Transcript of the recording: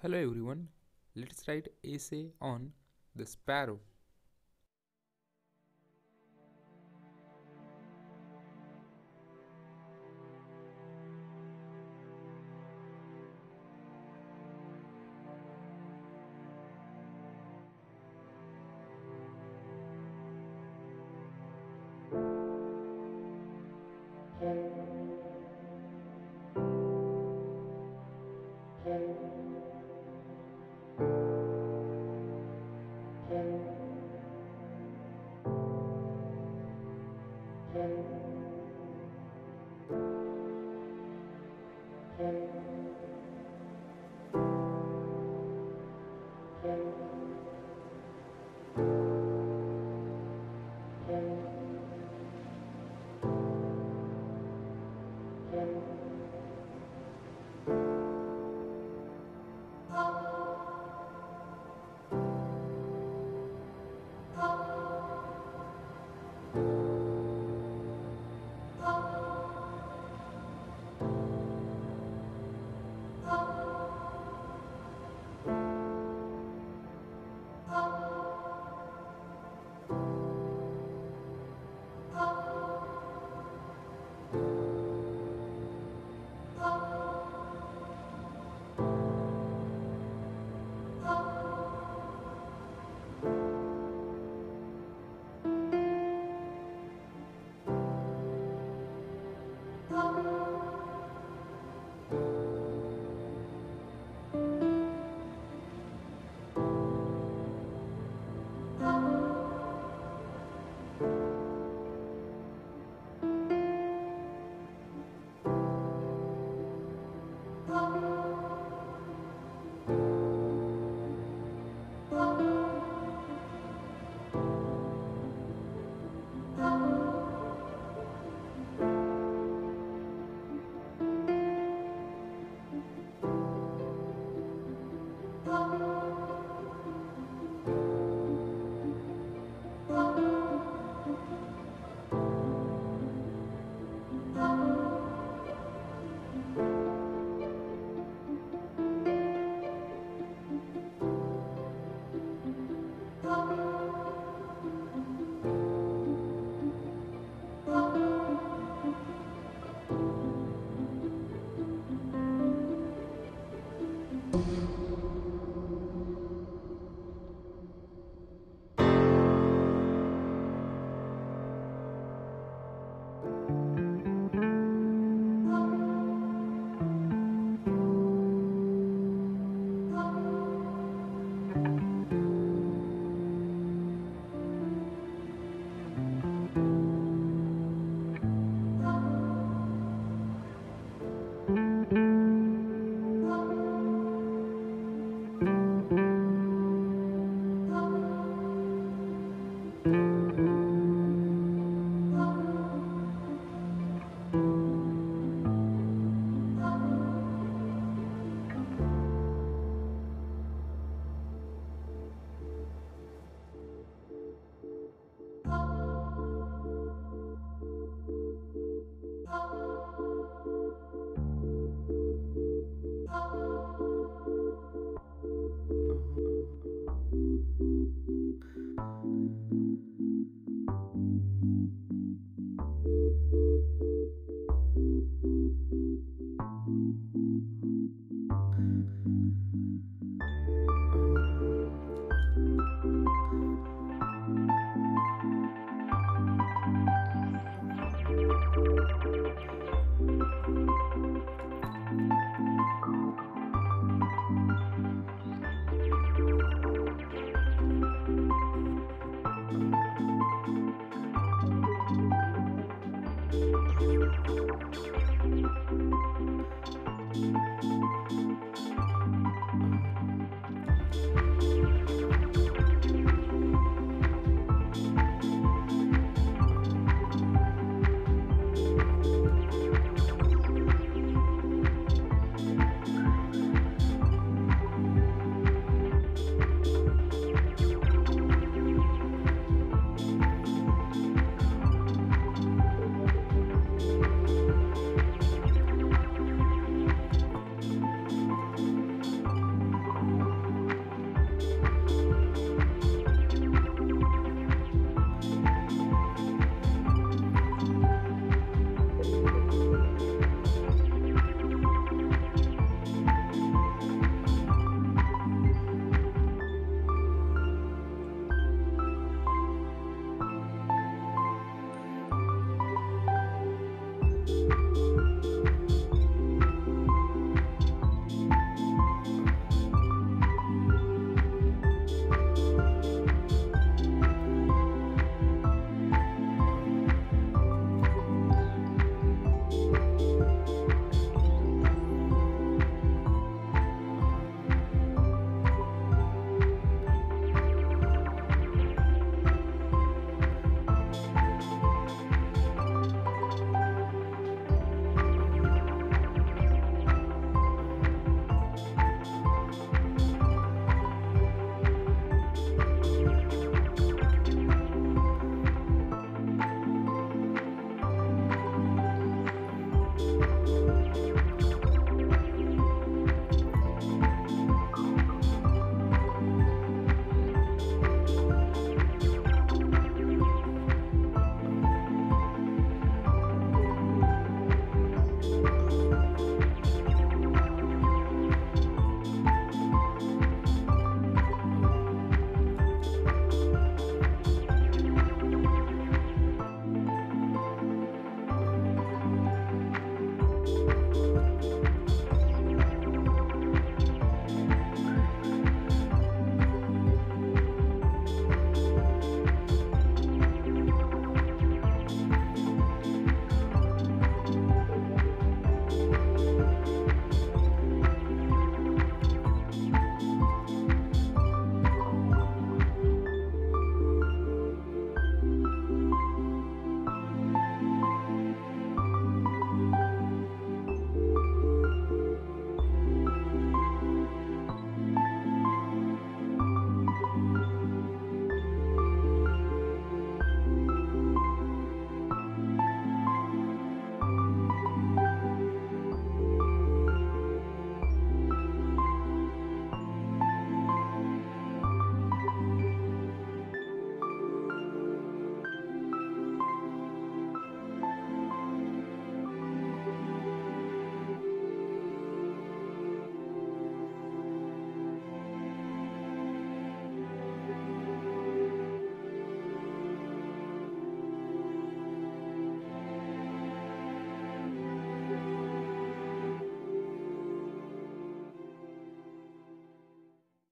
Hello everyone, let's write essay on the sparrow.